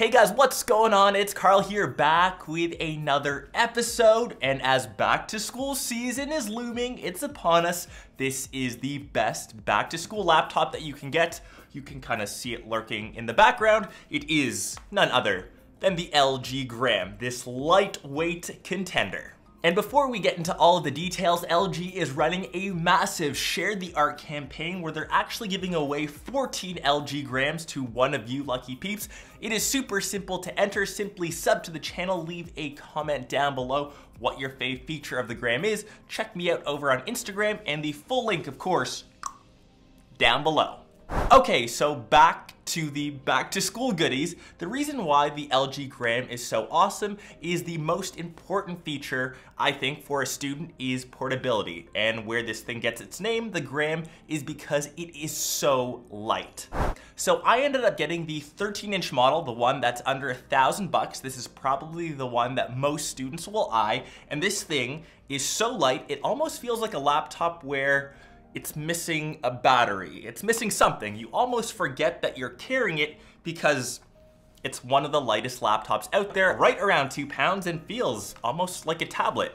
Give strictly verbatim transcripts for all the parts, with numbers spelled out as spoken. Hey guys, what's going on? It's Carl here, back with another episode, and as back to school season is looming, it's upon us. This is the best back to school laptop that you can get. You can kind of see it lurking in the background. It is none other than the L G Gram, this lightweight contender. And before we get into all of the details, L G is running a massive Share the Art campaign where they're actually giving away fourteen L G Grams to one of you lucky peeps. It is super simple to enter. Simply sub to the channel, leave a comment down below what your fave feature of the Gram is. Check me out over on Instagram, and the full link, of course, down below. Okay, so back to the back to school goodies. The reason why the L G Gram is so awesome is the most important feature, I think, for a student is portability. And where this thing gets its name, the Gram, is because it is so light. So I ended up getting the thirteen inch model, the one that's under a thousand bucks. This is probably the one that most students will eye. And this thing is so light, it almost feels like a laptop where it's missing a battery. It's missing something. You almost forget that you're carrying it because it's one of the lightest laptops out there, right around two pounds, and feels almost like a tablet.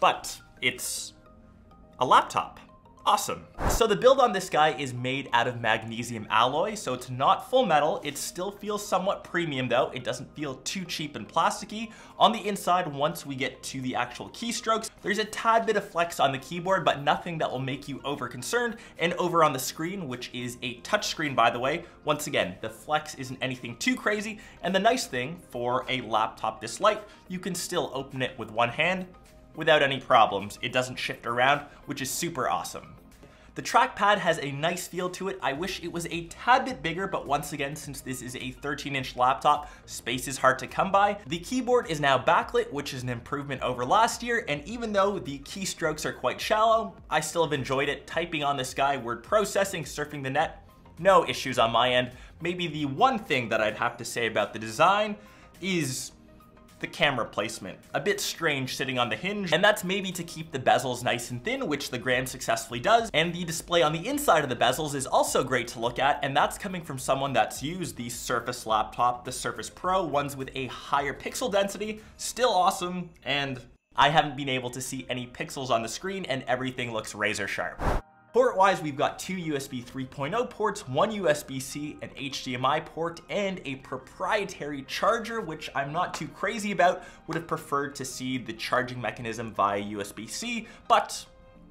But it's a laptop. Awesome. So the build on this guy is made out of magnesium alloy, so it's not full metal. It still feels somewhat premium though. It doesn't feel too cheap and plasticky. On the inside, once we get to the actual keystrokes, there's a tad bit of flex on the keyboard, but nothing that will make you over concerned. And over on the screen, which is a touchscreen by the way, once again, the flex isn't anything too crazy. And the nice thing for a laptop this light, you can still open it with one hand without any problems. It doesn't shift around, which is super awesome. The trackpad has a nice feel to it. I wish it was a tad bit bigger, but once again, since this is a thirteen inch laptop, space is hard to come by. The keyboard is now backlit, which is an improvement over last year, and even though the keystrokes are quite shallow, I still have enjoyed it. Typing on this guy, word processing, surfing the net, no issues on my end. Maybe the one thing that I'd have to say about the design is the camera placement. A bit strange sitting on the hinge, and that's maybe to keep the bezels nice and thin, which the Gram successfully does. And the display on the inside of the bezels is also great to look at, and that's coming from someone that's used the Surface laptop, the Surface Pro, ones with a higher pixel density. Still awesome, and I haven't been able to see any pixels on the screen, and everything looks razor sharp. Port-wise, we've got two U S B three point oh ports, one U S B C, an H D M I port, and a proprietary charger, which I'm not too crazy about. Would have preferred to see the charging mechanism via U S B C, but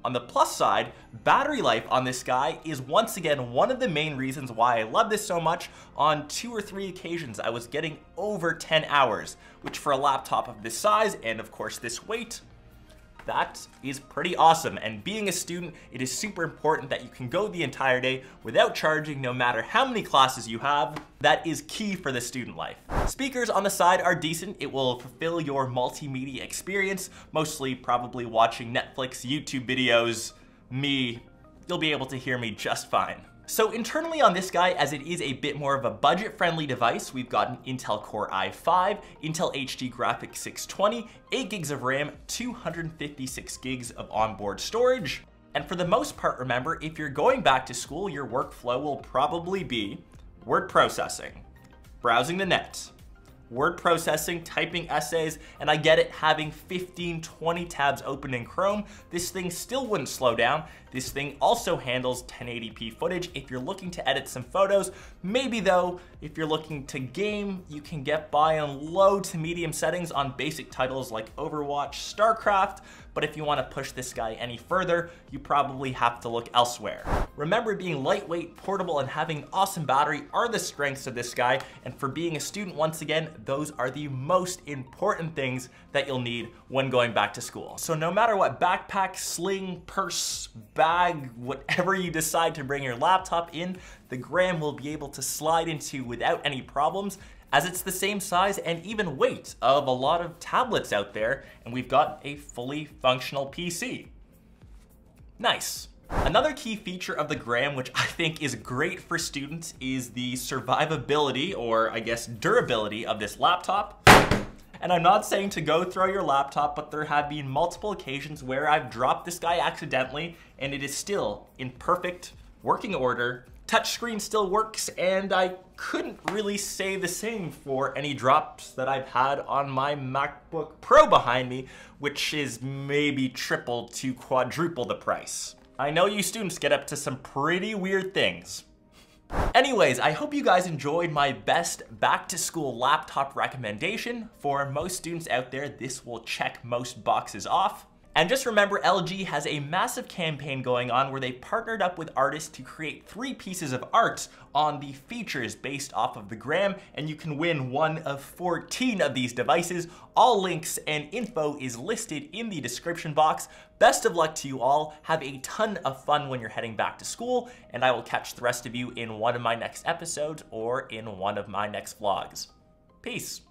on the plus side, battery life on this guy is once again one of the main reasons why I love this so much. On two or three occasions, I was getting over ten hours, which for a laptop of this size, and of course this weight, that is pretty awesome. And being a student, it is super important that you can go the entire day without charging, no matter how many classes you have. That is key for the student life. Speakers on the side are decent. It will fulfill your multimedia experience, mostly probably watching Netflix, YouTube videos, me. You'll be able to hear me just fine. So internally on this guy, as it is a bit more of a budget-friendly device, we've got an Intel Core i five, Intel H D Graphics six twenty, eight gigs of RAM, two hundred fifty-six gigs of onboard storage. And for the most part, remember, if you're going back to school, your workflow will probably be word processing, browsing the net, word processing, typing essays, and I get it, having fifteen, twenty tabs open in Chrome, this thing still wouldn't slow down. This thing also handles ten eighty p footage if you're looking to edit some photos. Maybe though, if you're looking to game, you can get by on low to medium settings on basic titles like Overwatch, StarCraft, but if you want to push this guy any further, you probably have to look elsewhere. Remember, being lightweight, portable, and having an awesome battery are the strengths of this guy, and for being a student, once again, those are the most important things that you'll need when going back to school. So no matter what backpack, sling, purse, bag, whatever you decide to bring your laptop in, the Gram will be able to slide into without any problems, as it's the same size and even weight of a lot of tablets out there, and we've got a fully functional P C. Nice. Another key feature of the Gram, which I think is great for students, is the survivability, or I guess durability, of this laptop. And I'm not saying to go throw your laptop, but there have been multiple occasions where I've dropped this guy accidentally, and it is still in perfect working order touchscreen still works, and I couldn't really say the same for any drops that I've had on my MacBook Pro behind me, which is maybe triple to quadruple the price. I know you students get up to some pretty weird things. Anyways, I hope you guys enjoyed my best back-to-school laptop recommendation. For most students out there, this will check most boxes off. And just remember, L G has a massive campaign going on where they partnered up with artists to create three pieces of art on the features based off of the Gram, and you can win one of fourteen of these devices. All links and info is listed in the description box. Best of luck to you all. Have a ton of fun when you're heading back to school, and I will catch the rest of you in one of my next episodes or in one of my next vlogs. Peace.